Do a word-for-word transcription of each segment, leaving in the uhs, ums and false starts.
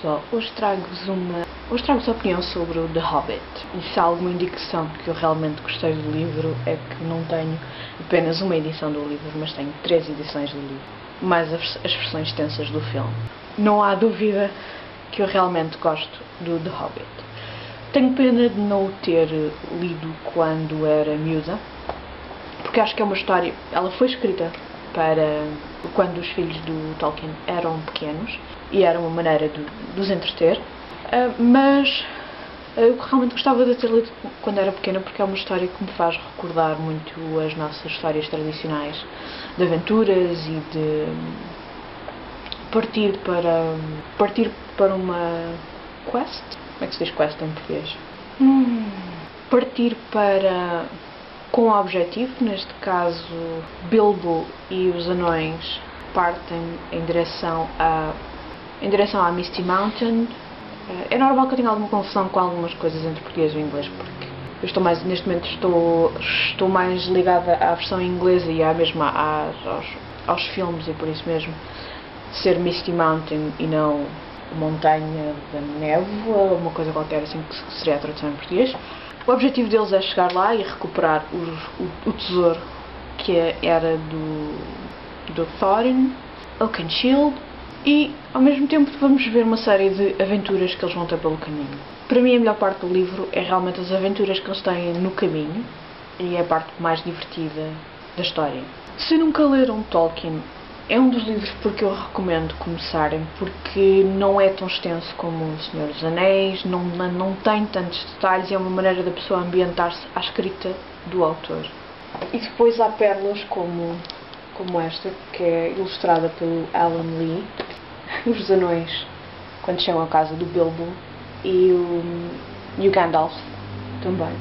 pessoal, hoje trago-vos uma hoje trago-vos a opinião sobre o The Hobbit. E se há alguma indicação de que eu realmente gostei do livro é que não tenho apenas uma edição do livro, mas tenho três edições do livro, mais as, as versões extensas do filme. Não há dúvida que eu realmente gosto do The Hobbit. Tenho pena de não o ter lido quando era miúda, porque acho que é uma história... Ela foi escrita para quando os filhos do Tolkien eram pequenos e era uma maneira de, de os entreter, uh, mas eu realmente gostava de ter lido quando era pequena porque é uma história que me faz recordar muito as nossas histórias tradicionais de aventuras e de partir para, partir para uma quest? Como é que se diz quest em português? Hum, partir para... com o objetivo, neste caso Bilbo e os anões partem em direção a em direção à Misty Mountain. É normal que eu tenha alguma confusão com algumas coisas entre português e inglês, porque eu estou mais, neste momento estou, estou mais ligada à versão inglesa e à mesma, à, aos, aos filmes, e por isso mesmo ser Misty Mountain e não Montanha da Névoa, uma coisa qualquer assim que seria a tradução em português. O objetivo deles é chegar lá e recuperar o, o, o tesouro que era do, do Thorin Oakenshield, e ao mesmo tempo vamos ver uma série de aventuras que eles vão ter pelo caminho. Para mim a melhor parte do livro é realmente as aventuras que eles têm no caminho, e é a parte mais divertida da história. Se nunca leram Tolkien, é um dos livros porque eu recomendo começarem, porque não é tão extenso como O Senhor dos Anéis, não, não tem tantos detalhes e é uma maneira da pessoa ambientar-se à escrita do autor. E depois há pérolas como, como esta, que é ilustrada pelo Alan Lee. Os anões, quando chegam à casa do Bilbo, e o, e o Gandalf também.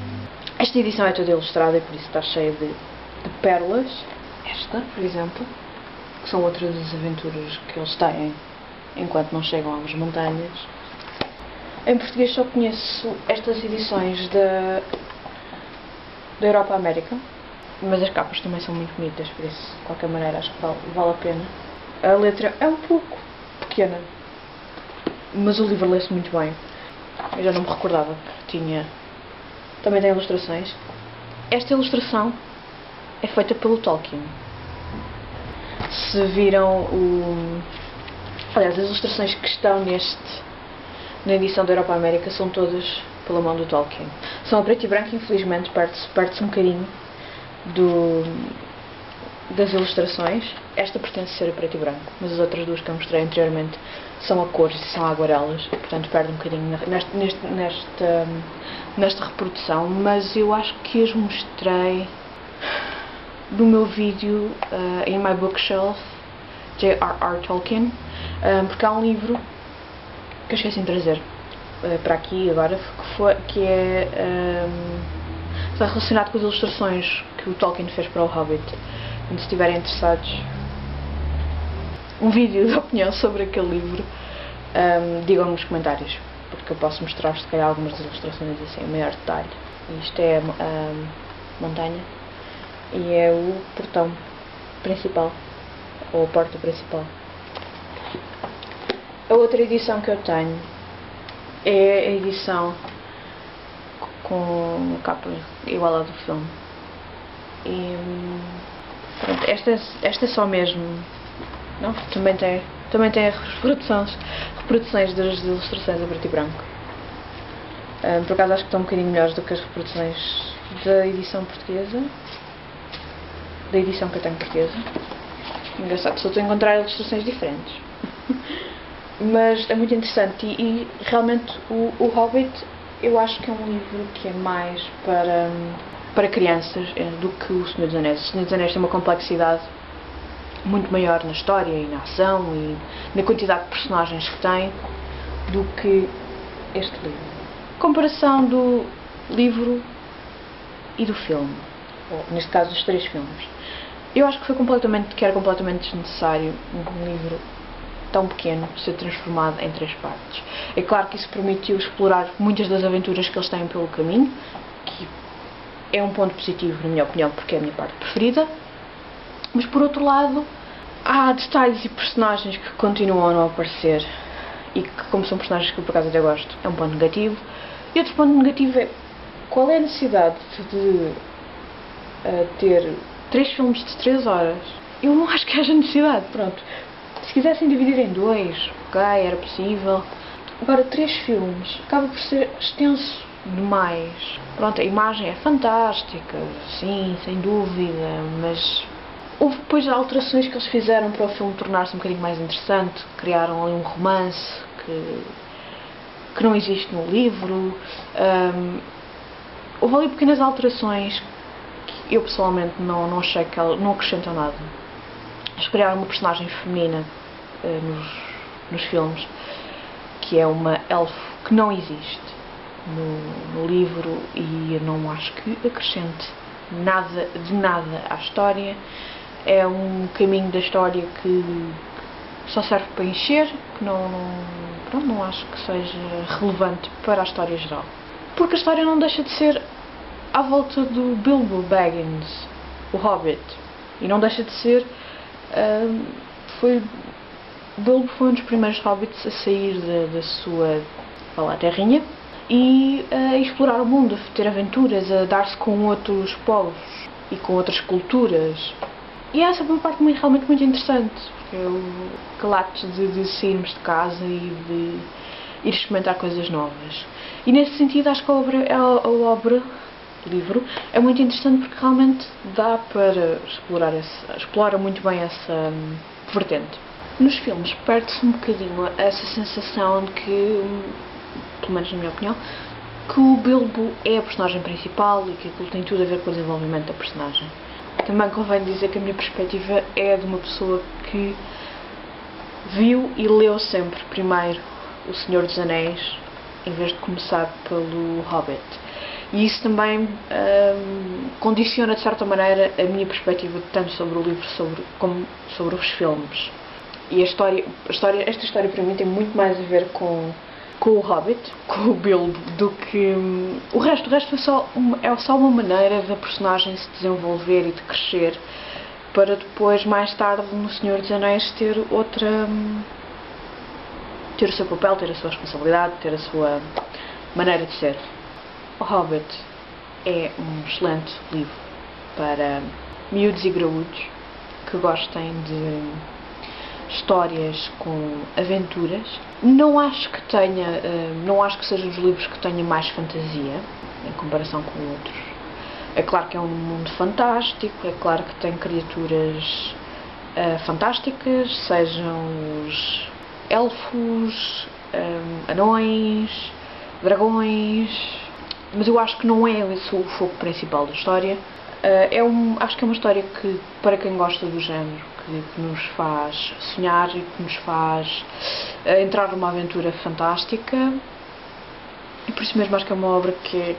Esta edição é toda ilustrada e por isso está cheia de, de pérolas. Esta, por exemplo, que são outras das aventuras que eles têm enquanto não chegam às montanhas. Em português só conheço estas edições da, da Europa-América, mas as capas também são muito bonitas, por isso de qualquer maneira acho que vale, vale a pena. A letra é um pouco pequena, mas o livro lê-se muito bem. Eu já não me recordava que tinha... Também tem ilustrações. Esta ilustração é feita pelo Tolkien. Se viram o... Aliás, as ilustrações que estão neste... na edição da Europa-América são todas pela mão do Tolkien. São a preto e branco, infelizmente perde-se perde-se um bocadinho do... das ilustrações. Esta pertence a ser a preto e branco, mas as outras duas que eu mostrei anteriormente são a cores e são aguarelas, portanto perde um bocadinho nesta, nesta, nesta, nesta reprodução, mas eu acho que as mostrei... do meu vídeo uh, In My Bookshelf, J R R Tolkien, um, porque há um livro que eu esqueci de trazer uh, para aqui agora, que, foi, que é um, está relacionado com as ilustrações que o Tolkien fez para o Hobbit. Quando estiverem interessados, um vídeo de opinião sobre aquele livro, um, digam-me nos comentários, porque eu posso mostrar se calhar algumas das ilustrações assim, em maior detalhe. Isto é um, montanha. E é o portão principal, ou a porta principal. A outra edição que eu tenho é a edição com a capa igual à do filme. E, pronto, esta, esta é só mesmo... Não? Também tem, também tem reproduções, reproduções das ilustrações a preto e branco. Um, por acaso acho que estão um bocadinho melhores do que as reproduções da edição portuguesa. Da edição que eu tenho portuguesa. Engraçado, só estou a encontrar ilustrações diferentes. Mas é muito interessante e, e realmente o, o Hobbit eu acho que é um livro que é mais para, para crianças do que o Senhor dos Anéis. O Senhor dos Anéis tem uma complexidade muito maior na história e na ação e na quantidade de personagens que tem do que este livro. Comparação do livro e do filme, ou neste caso dos três filmes. Eu acho que foi completamente, que era completamente desnecessário um livro tão pequeno ser transformado em três partes. É claro que isso permitiu explorar muitas das aventuras que eles têm pelo caminho, que é um ponto positivo na minha opinião, porque é a minha parte preferida, mas por outro lado há detalhes e personagens que continuam a não aparecer e que, como são personagens que por acaso até gosto, é um ponto negativo. E outro ponto negativo é qual é a necessidade de uh, ter três filmes de três horas. Eu não acho que haja necessidade, pronto. Se quisessem dividir em dois, ok, era possível. Agora, três filmes acaba por ser extenso demais. Pronto, a imagem é fantástica, sim, sem dúvida, mas houve depois alterações que eles fizeram para o filme tornar-se um bocadinho mais interessante. Criaram ali um romance que, que não existe no livro. Um, houve ali pequenas alterações que eu pessoalmente não, não achei que ela, não acrescentam nada. Eles criaram uma personagem feminina uh, nos, nos filmes, que é uma elfo que não existe no, no livro, e eu não acho que acrescente nada de nada à história. É um caminho da história que só serve para encher, que não, não, não acho que seja relevante para a história geral. Porque a história não deixa de ser à volta do Bilbo Baggins, o Hobbit, e não deixa de ser... Uh, foi, Bilbo foi um dos primeiros hobbits a sair da sua lá, terrinha e uh, a explorar o mundo, a ter aventuras, a dar-se com outros povos e com outras culturas. E essa foi uma parte muito, realmente muito interessante, porque é o relato de, de sairmos de casa e de ir experimentar coisas novas. E nesse sentido acho que a obra, a, a obra, o livro, é muito interessante porque realmente dá para explorar essa, explora muito bem essa hum, vertente. Nos filmes perde-se um bocadinho essa sensação de que, pelo menos na minha opinião, que o Bilbo é a personagem principal e que aquilo tem tudo a ver com o desenvolvimento da personagem. Também convém dizer que a minha perspectiva é de uma pessoa que viu e leu sempre primeiro O Senhor dos Anéis, em vez de começar pelo Hobbit. E isso também hum, condiciona, de certa maneira, a minha perspectiva tanto sobre o livro sobre, como sobre os filmes. E a história, a história, esta história para mim tem muito mais a ver com, com o Hobbit, com o Bilbo, do que hum, o resto. O resto é só, uma, é só uma maneira da personagem se desenvolver e de crescer, para depois, mais tarde, no Senhor dos Anéis, ter outra... Hum, ter o seu papel, ter a sua responsabilidade, ter a sua maneira de ser. O Hobbit é um excelente livro para miúdos e graúdos que gostem de... histórias com aventuras. Não acho que tenha, não acho que seja um dos livros que tenha mais fantasia em comparação com outros. É claro que é um mundo fantástico, é claro que tem criaturas uh, fantásticas, sejam os elfos, um, anões, dragões, mas eu acho que não é esse o foco principal da história. Uh, é um, acho que é uma história que, para quem gosta do género, que nos faz sonhar e que nos faz entrar numa aventura fantástica, e por isso mesmo acho que é uma obra que é,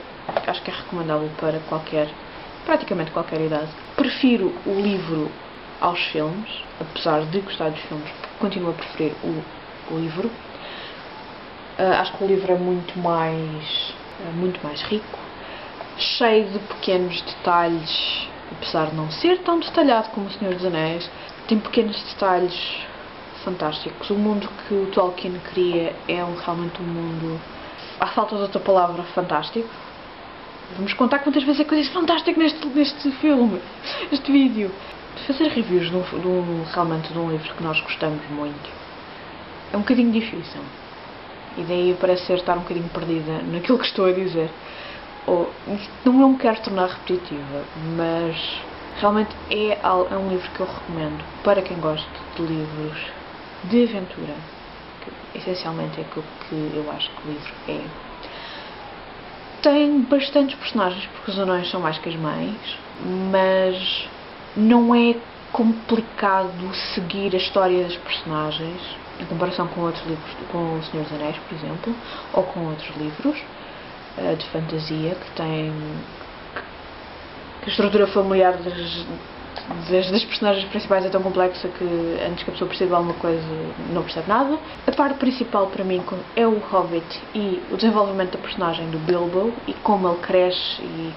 acho que é recomendável para qualquer, praticamente qualquer idade. Prefiro o livro aos filmes, apesar de gostar dos filmes, continuo a preferir o, o livro. Uh, acho que o livro é muito mais, é muito mais rico, cheio de pequenos detalhes, apesar de não ser tão detalhado como O Senhor dos Anéis. Tem pequenos detalhes fantásticos. O mundo que o Tolkien cria é um, realmente um mundo, à falta de outra palavra, fantástico. Vamos contar quantas vezes é que eu disse fantástico neste, neste filme, neste vídeo. Fazer reviews de um, de um, realmente de um livro que nós gostamos muito é um bocadinho difícil. E daí parece estar um bocadinho perdida naquilo que estou a dizer. Ou, não me quero tornar repetitiva, mas... realmente é um livro que eu recomendo para quem gosta de livros de aventura, que essencialmente é aquilo que eu acho que o livro é. Tem bastantes personagens, porque os anões são mais que as mães, mas não é complicado seguir a história das personagens, em comparação com outros livros, com O Senhor dos Anéis, por exemplo, ou com outros livros uh, de fantasia que têm... que a estrutura familiar das, das, das personagens principais é tão complexa que antes que a pessoa perceba alguma coisa não percebe nada. A parte principal para mim é o Hobbit e o desenvolvimento da personagem do Bilbo e como ele cresce e,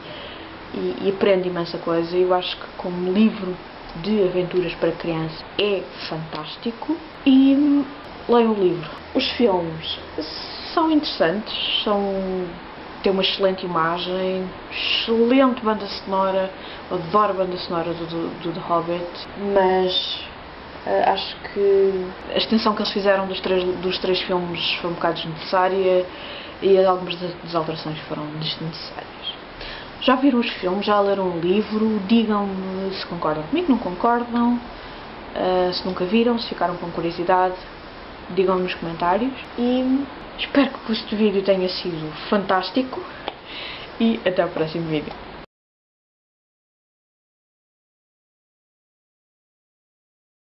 e, e aprende imensa coisa. Eu acho que como livro de aventuras para criança é fantástico e leiam o livro. Os filmes são interessantes, são... tem uma excelente imagem, excelente banda sonora, adoro a banda sonora do, do, do The Hobbit, mas uh, acho que a extensão que eles fizeram dos três, dos três filmes foi um bocado desnecessária e algumas das alterações foram desnecessárias. Já viram os filmes, já leram o livro, digam-me se concordam comigo, não concordam, uh, se nunca viram, se ficaram com curiosidade, digam-me nos comentários e... espero que este vídeo tenha sido fantástico e até o próximo vídeo.